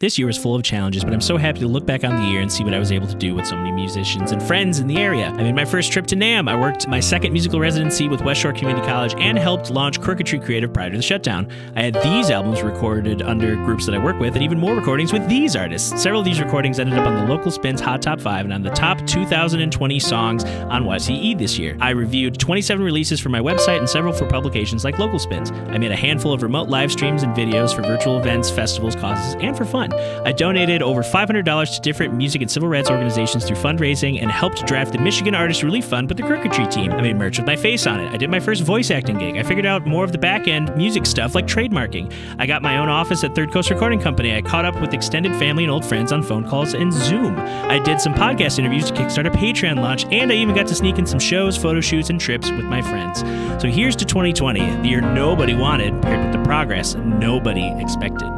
This year was full of challenges, but I'm so happy to look back on the year and see what I was able to do with so many musicians and friends in the area. I made my first trip to NAMM. I worked my second musical residency with West Shore Community College and helped launch Crooked Tree Creative prior to the shutdown. I had these albums recorded under groups that I work with and even more recordings with these artists. Several of these recordings ended up on the Local Spins Hot Top 5 and on the top 2020 songs on YCE this year. I reviewed 27 releases for my website and several for publications like Local Spins. I made a handful of remote live streams and videos for virtual events, festivals, causes, and for fun. I donated over $500 to different music and civil rights organizations through fundraising and helped draft the Michigan Artist Relief Fund with the Crooked Tree team. I made merch with my face on it. I did my first voice acting gig. I figured out more of the back-end music stuff like trademarking. I got my own office at Third Coast Recording Company. I caught up with extended family and old friends on phone calls and Zoom. I did some podcast interviews to kickstart a Patreon launch, and I even got to sneak in some shows, photo shoots, and trips with my friends. So here's to 2020, the year nobody wanted, paired with the progress nobody expected.